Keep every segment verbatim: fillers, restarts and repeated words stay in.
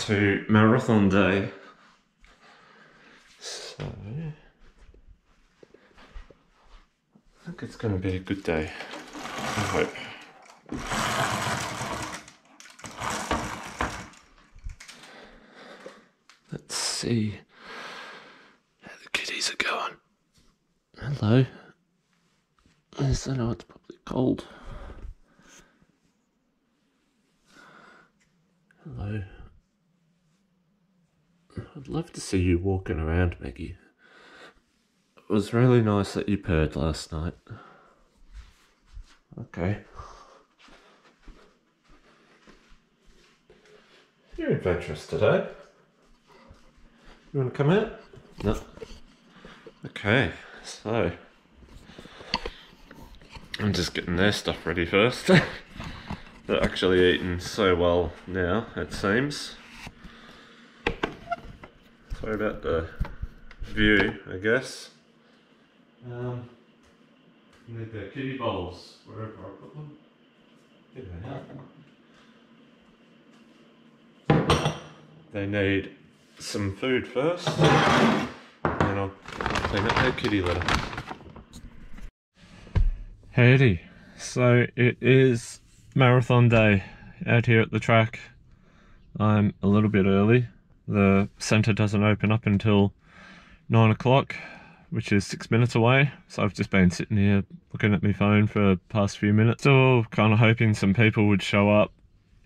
to marathon day. So I think it's going to be a good day, I hope. Let's see how the kiddies are going. Hello. Yes, I know it's probably cold. Hello. I'd love to see you walking around, Maggie. It was really nice that you purred last night. Okay. You're adventurous today. You want to come out? No. Okay, so I'm just getting their stuff ready first. They're actually eating so well now, it seems. Sorry about the view, I guess. Um, I need the kiddie bowls wherever I put them. Here they are. They need some food first, and then I'll clean up their kiddie litter. Howdy. So it is marathon day out here at the track. I'm a little bit early. The centre doesn't open up until nine o'clock, which is six minutes away. So I've just been sitting here looking at my phone for the past few minutes. Still kind of hoping some people would show up.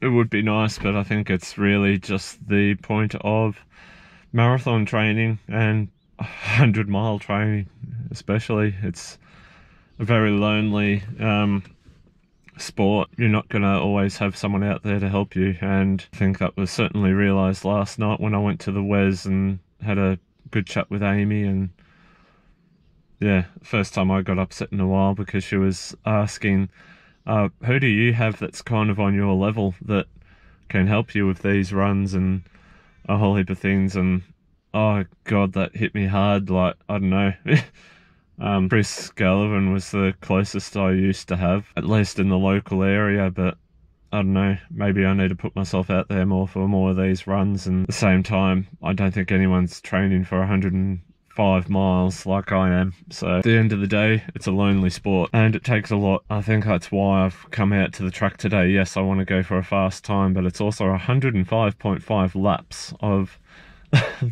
It would be nice, but I think it's really just the point of marathon training and hundred mile training especially. It's a very lonely um, sport. You're not going to always have someone out there to help you, and I think that was certainly realised last night when I went to the W E S and had a good chat with Amy. And yeah, first time I got upset in a while because she was asking, uh, who do you have that's kind of on your level that can help you with these runs and a whole heap of things? And oh god, that hit me hard. Like, I don't know. Um, Chris Gallivan was the closest I used to have, at least in the local area, but I don't know, maybe I need to put myself out there more for more of these runs. And at the same time, I don't think anyone's training for a hundred and five miles like I am. So at the end of the day, it's a lonely sport and it takes a lot. I think that's why I've come out to the track today. Yes, I want to go for a fast time, but it's also a hundred and five point five laps of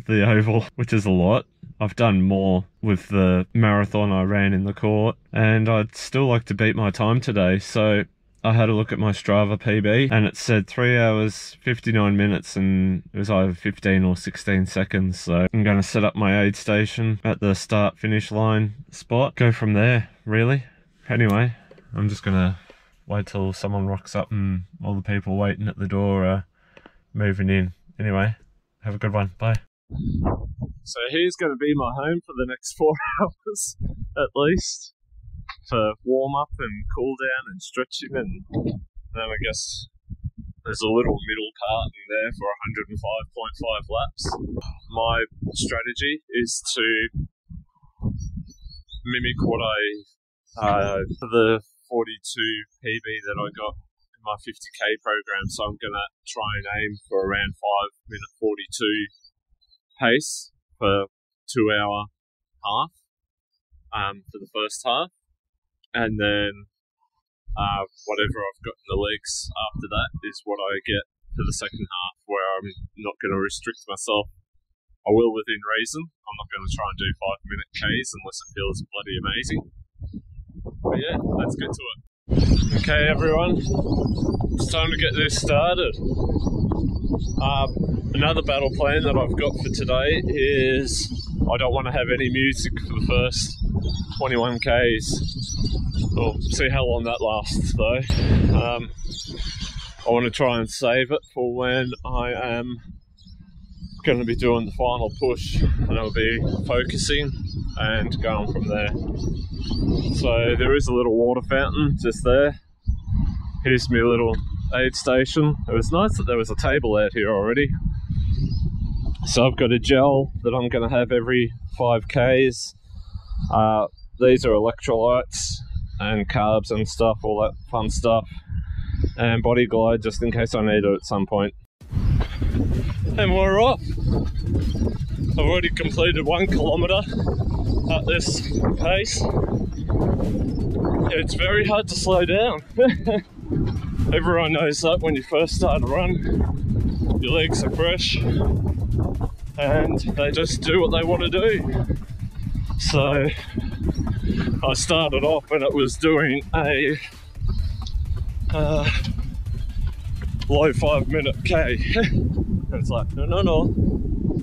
the oval, which is a lot. I've done more with the marathon I ran in the court, and I'd still like to beat my time today. So I had a look at my Strava P B and it said three hours fifty-nine minutes, and it was either fifteen or sixteen seconds. So I'm going to set up my aid station at the start finish line spot, go from there really. Anyway, I'm just going to wait till someone rocks up and all the people waiting at the door are moving in. Anyway, have a good one, bye. So here's going to be my home for the next four hours, at least, for warm up and cool down and stretching, and then I guess there's a little middle part in there for a hundred and five point five laps. My strategy is to mimic what I, uh, for the forty-two P B that I got in my fifty K program, so I'm going to try and aim for around five minute forty-two pace for two hour half um, for the first half, and then uh, whatever I've got in the legs after that is what I get for the second half, where I'm not going to restrict myself. I will within reason. I'm not going to try and do five minute Ks unless it feels bloody amazing. But yeah, let's get to it. Okay everyone, it's time to get this started. Uh, another battle plan that I've got for today is I don't want to have any music for the first twenty-one Ks. We'll see how long that lasts though. Um, I want to try and save it for when I am going to be doing the final push, and I'll be focusing and going from there. So there is a little water fountain just there. Here's my little aid station. It was nice that there was a table out here already. So I've got a gel that I'm going to have every five Ks. Uh, these are electrolytes and carbs and stuff, all that fun stuff. And Body Glide just in case I need it at some point. and we're off. I've already completed one kilometre at this pace. It's very hard to slow down. Everyone knows that when you first start a run, your legs are fresh and they just do what they want to do. So I started off and it was doing a uh, low five minute K. It's like, no, no, no.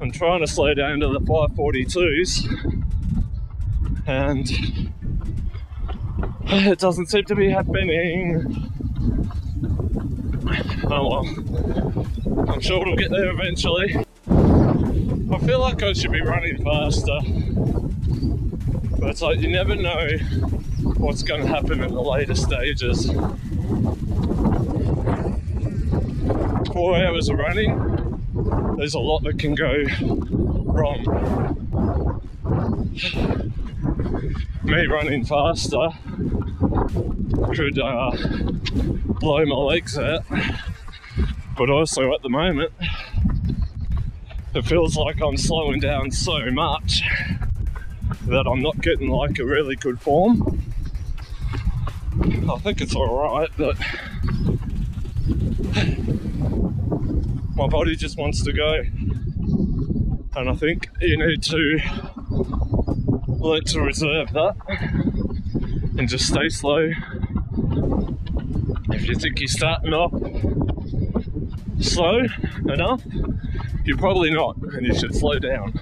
I'm trying to slow down to the five forty-twos and it doesn't seem to be happening. Oh well, I'm sure we'll get there eventually. I feel like I should be running faster, but it's like you never know what's going to happen in the later stages. Four hours of running, there's a lot that can go wrong. Me running faster could uh, blow my legs out, but also at the moment it feels like I'm slowing down so much that I'm not getting like a really good form. I think it's alright, but my body just wants to go, and I think you need to learn to reserve that and just stay slow. If you think you're starting off slow enough, you're probably not, and you should slow down.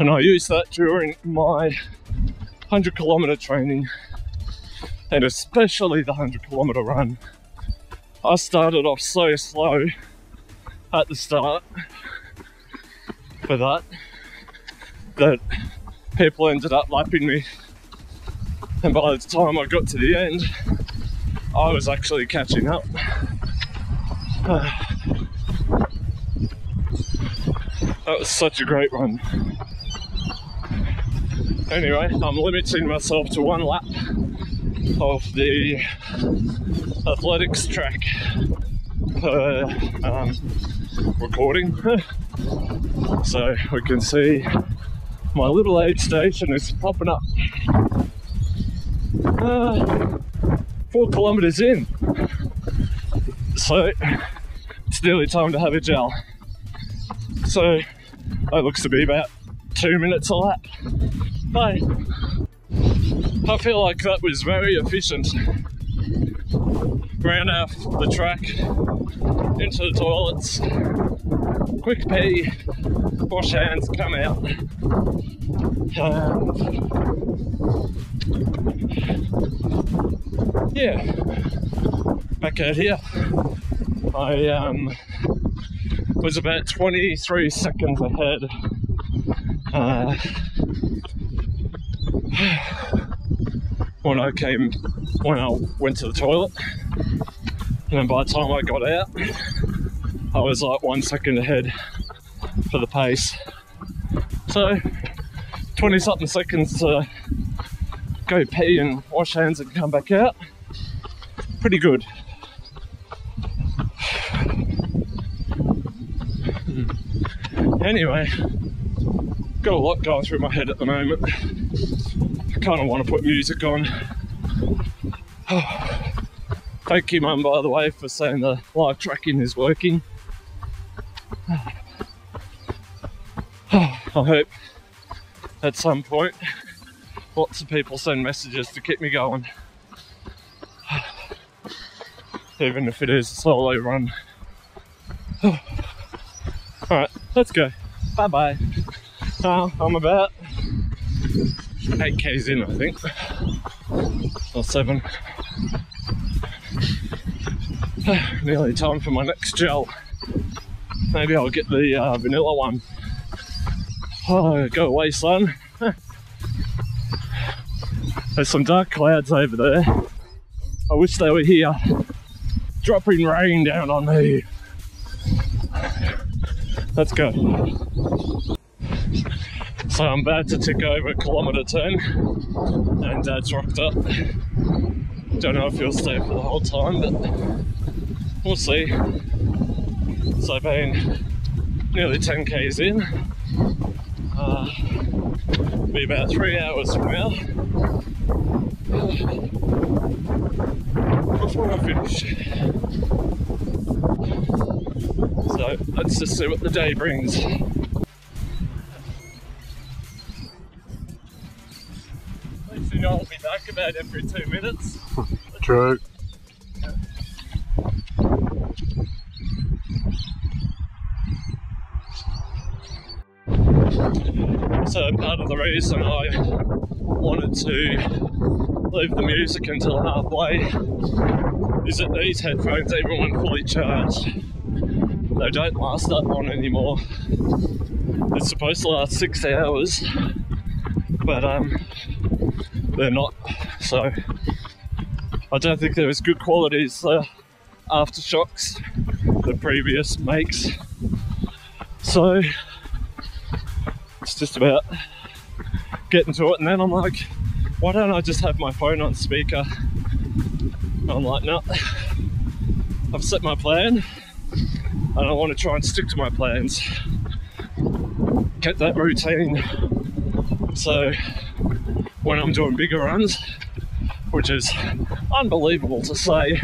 And I use that during my one hundred kilometer training, and especially the one hundred kilometer run. I started off so slow at the start for that, that people ended up lapping me. And by the time I got to the end, I was actually catching up. Uh, That was such a great run. Anyway, I'm limiting myself to one lap of the athletics track per um, recording, so we can see my little aid station is popping up. Uh, four kilometres in, so it's nearly time to have a gel. So that looks to be about two minutes a lap. Bye. I feel like that was very efficient. Ran off the track, into the toilets, quick pee, wash hands, come out. Um, yeah, back out here. I um, was about twenty-three seconds ahead. Uh, when I came, when I went to the toilet, and by the time I got out, I was like one second ahead for the pace. So, twenty something seconds to go pee and wash hands and come back out. Pretty good. Anyway, got a lot going through my head at the moment. I kind of want to put music on. Oh, thank you, Mum, by the way, for saying the live tracking is working. Oh, I hope at some point lots of people send messages to keep me going, even if it is a solo run. Oh. Alright, let's go. Bye bye. Uh, I'm about eight K's in, I think. Or seven. Nearly time for my next gel. Maybe I'll get the uh, vanilla one. Oh, go away, sun. There's some dark clouds over there. I wish they were here. Dropping rain down on me. Let's go. So I'm about to tick over kilometre ten, and Dad's rocked up. Don't know if he'll stay for the whole time, but we'll see. So I've been nearly ten Ks in. Uh, it'll be about three hours from now before I finish. So let's just see what the day brings. You know, I'll be back about every two minutes. True. Yeah. So part of the reason I wanted to leave the music until halfway is that these headphones, even when fully charged, they don't last that long anymore. It's supposed to last six hours, but um. they're not, so I don't think they're as good quality as the aftershocks, the previous makes. So it's just about getting to it, and then I'm like, why don't I just have my phone on speaker? And I'm like, no, I've set my plan and I want to try and stick to my plans, get that routine. So when I'm doing bigger runs, which is unbelievable to say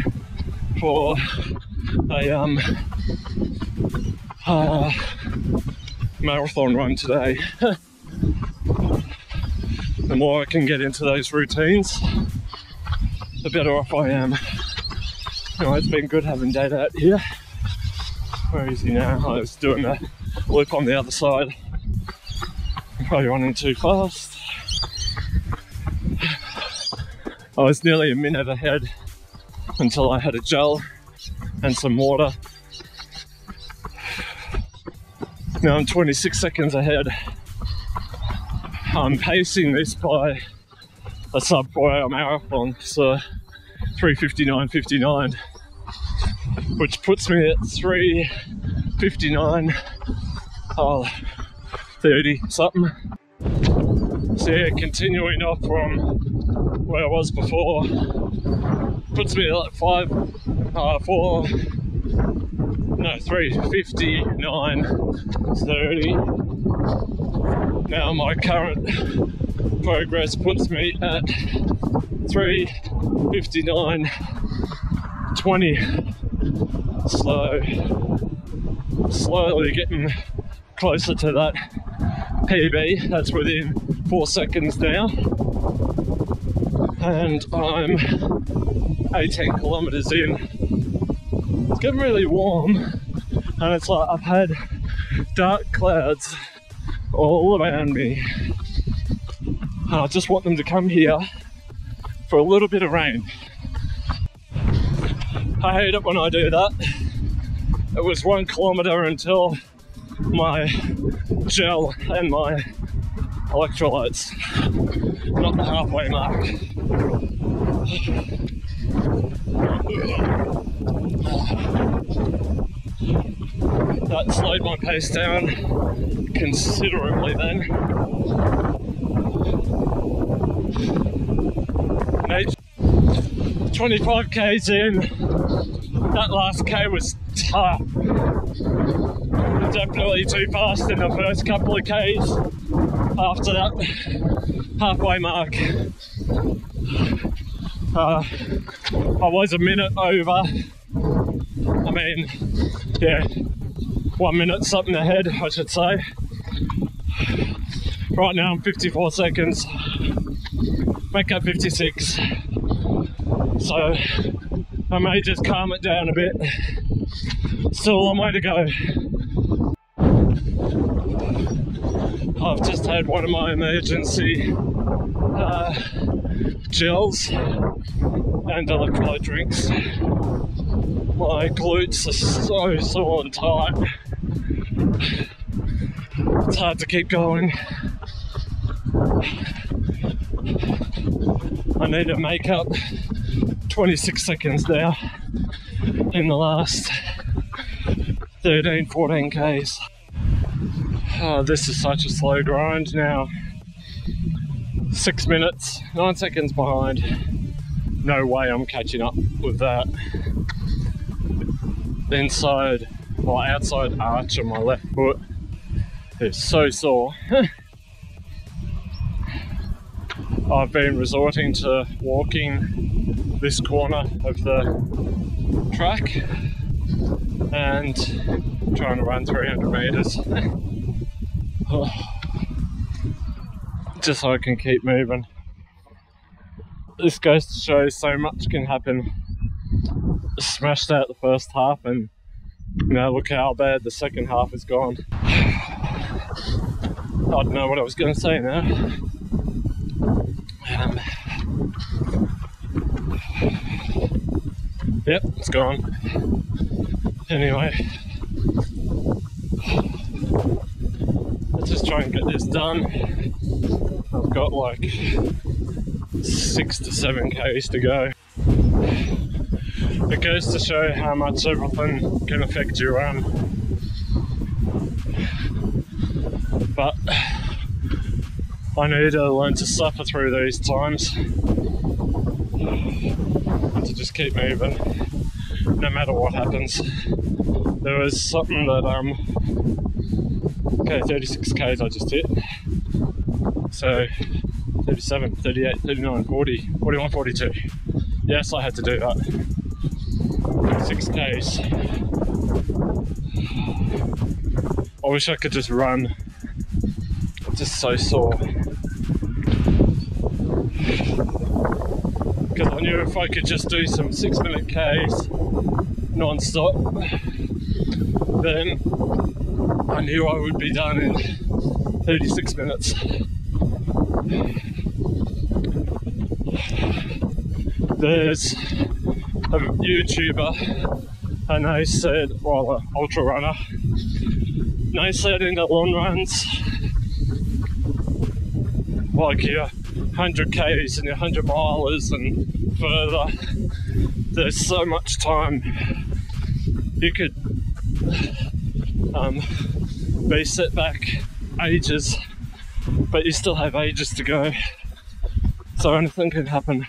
for a um, uh, marathon run today, the more I can get into those routines, the better off I am. Anyway, it's been good having Dad out here. Where is he now? I was doing a loop on the other side. I'm probably running too fast. I was nearly a minute ahead until I had a gel and some water. Now I'm twenty-six seconds ahead. I'm pacing this by a sub four hour marathon, so three fifty-nine fifty-nine, which puts me at three fifty-nine thirty something. So yeah, continuing off from where I was before puts me at like five, uh, four, no, three fifty nine thirty. Now my current progress puts me at three fifty nine twenty. So slowly getting closer to that P B. That's within four seconds now. And I'm eighteen kilometers in. It's getting really warm, and it's like I've had dark clouds all around me, and I just want them to come here for a little bit of rain. I hate it when I do that. It was one kilometer until my gel and my electrolytes, not the halfway mark. That slowed my pace down considerably then. twenty-five Ks in, that last K was tough. Definitely too fast in the first couple of Ks. After that halfway mark, uh, I was a minute over. I mean, yeah, one minute something ahead, I should say. Right now I'm fifty-four seconds, make up fifty-six. So I may just calm it down a bit. Still a long way to go. I've just had one of my emergency uh, gels and electrolyte drinks. My glutes are so sore and tight. It's hard to keep going. I need to make up twenty-six seconds now in the last thirteen, fourteen Ks. Oh, this is such a slow grind now. Six minutes, nine seconds behind. No way I'm catching up with that. Inside my outside arch of my left foot is so sore. I've been resorting to walking this corner of the track and trying to run three hundred meters just so I can keep moving. This goes to show so much can happen. Smashed out the first half and now look how bad the second half is gone. I don't know what I was going to say now. Um, yep, it's gone. Anyway, let's just try and get this done. I've got like six to seven k's to go. It goes to show how much everything can affect your run. But I need to learn to suffer through these times and to just keep moving no matter what happens. There was something that, um, okay, thirty-six k's I just hit. So thirty-seven, thirty-eight, thirty-nine, forty, forty-one, forty-two. Yes, I had to do that. six k's. I wish I could just run. I'm just so sore. Because I knew if I could just do some six minute k's non-stop, then I knew I would be done in thirty-six minutes. There's a YouTuber, and they said, well, an ultra runner, and they said in the long runs, like your one hundred k's and your one hundred milers and further, there's so much time you could um, be set back ages, but you still have ages to go, so anything can happen.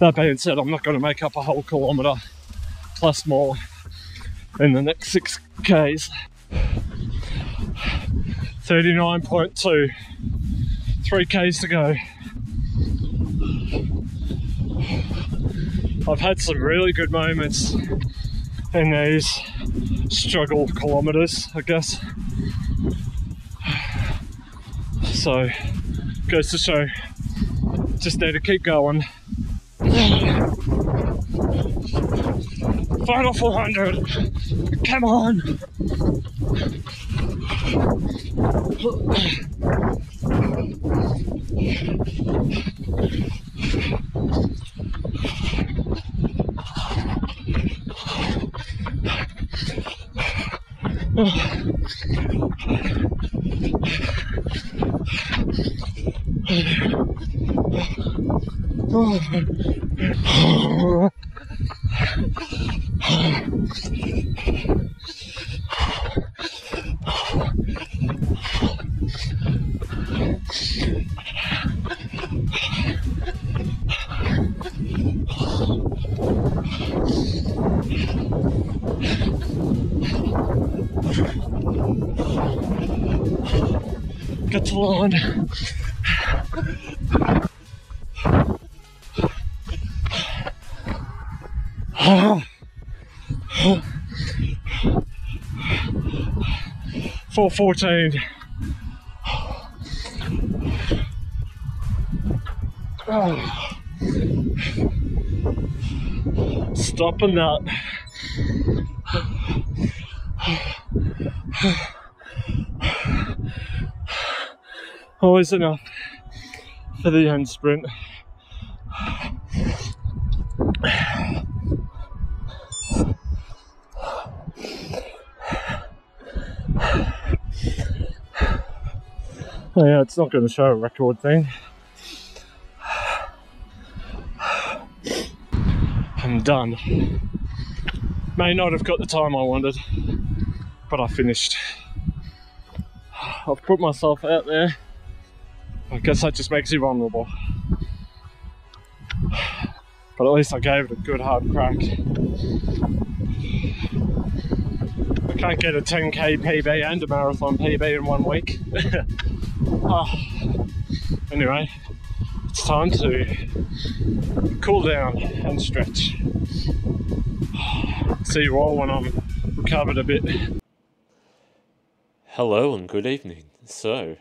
That being said, I'm not going to make up a whole kilometre plus more in the next six k's. thirty-nine point two, three k's to go. I've had some really good moments in these struggle kilometres, I guess. So, goes to show, just need to keep going. Final four hundred, come on! Get to line. four fourteen. Oh. Stopping that. Always enough for the end sprint. Oh yeah, it's not going to show a record thing. I'm done. May not have got the time I wanted, but I finished. I've put myself out there. I guess that just makes you vulnerable. But at least I gave it a good hard crack. can't get a ten K P B and a marathon P B in one week. Oh. Anyway, it's time to cool down and stretch. See you all when I'm recovered a bit. Hello and good evening. So,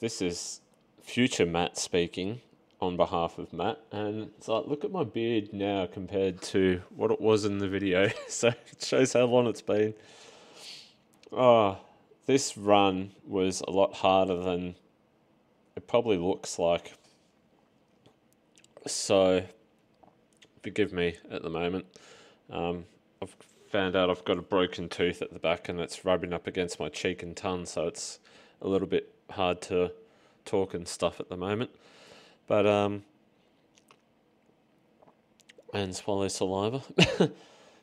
this is future Matt speaking on behalf of Matt, and it's like, look at my beard now compared to what it was in the video. So it shows how long it's been. Oh, this run was a lot harder than it probably looks like. So forgive me at the moment. Um, I've found out I've got a broken tooth at the back and it's rubbing up against my cheek and tongue, so it's a little bit hard to talk and stuff at the moment. But, um, and swallow saliva.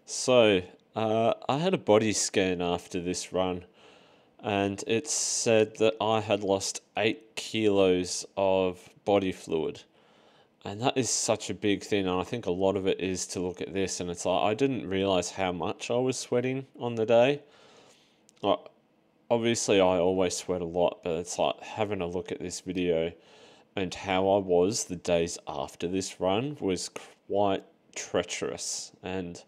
So, uh, I had a body scan after this run, and it said that I had lost eight kilos of body fluid. And that is such a big thing, and I think a lot of it is to look at this, and it's like, I didn't realise how much I was sweating on the day. Like, obviously I always sweat a lot, but it's like having a look at this video and how I was the days after this run was quite treacherous. And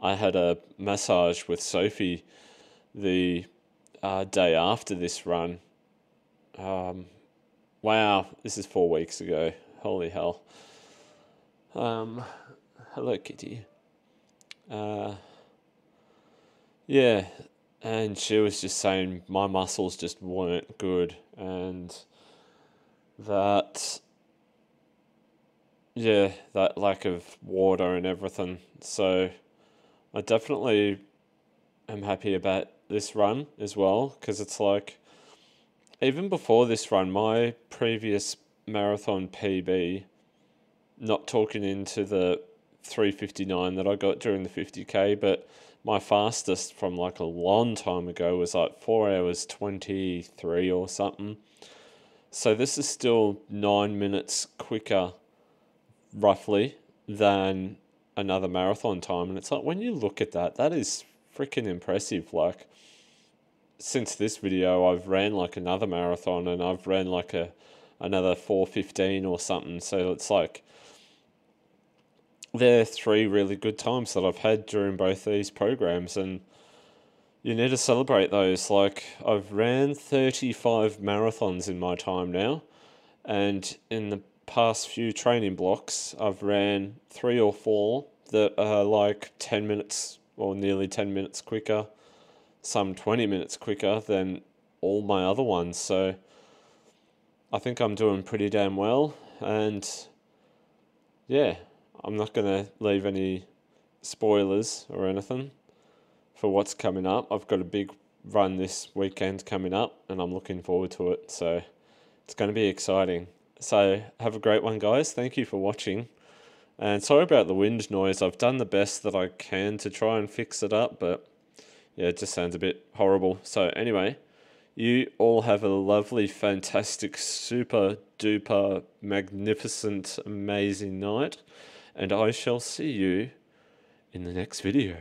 I had a massage with Sophie the uh, day after this run. Um, wow, this is four weeks ago. Holy hell. Um, hello, Kitty. Uh, yeah, and she was just saying my muscles just weren't good, and that, yeah, that lack of water and everything. So I definitely am happy about this run as well, because it's like, even before this run, my previous marathon P B, not talking into the three fifty-nine that I got during the fifty K, but my fastest from like a long time ago was like four hours twenty-three or something. So this is still nine minutes quicker, roughly, than another marathon time. And it's like, when you look at that, that is freaking impressive. Like, since this video, I've ran like another marathon, and I've ran like a another four fifteen or something. So it's like, there are three really good times that I've had during both these programs, and you need to celebrate those. Like, I've ran thirty-five marathons in my time now, and in the past few training blocks, I've ran three or four that are like ten minutes or nearly ten minutes quicker, some twenty minutes quicker than all my other ones. So I think I'm doing pretty damn well, and yeah, I'm not going to leave any spoilers or anything for what's coming up. I've got a big run this weekend coming up, and I'm looking forward to it. So it's going to be exciting. So have a great one, guys. Thank you for watching. And sorry about the wind noise. I've done the best that I can to try and fix it up, but yeah, it just sounds a bit horrible. So anyway, you all have a lovely, fantastic, super duper, magnificent, amazing night. And I shall see you in the next video.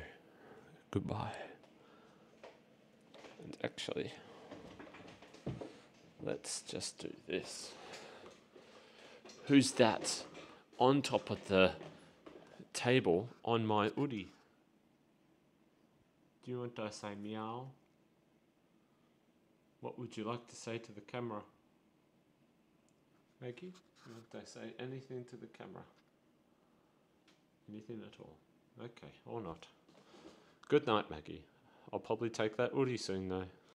Goodbye. And actually, let's just do this. Who's that on top of the table on my hoodie? Do you want to say meow? What would you like to say to the camera? Maggie, you want to say anything to the camera? Anything at all? Okay, or not. Good night, Maggie. I'll probably take that hoodie soon, though.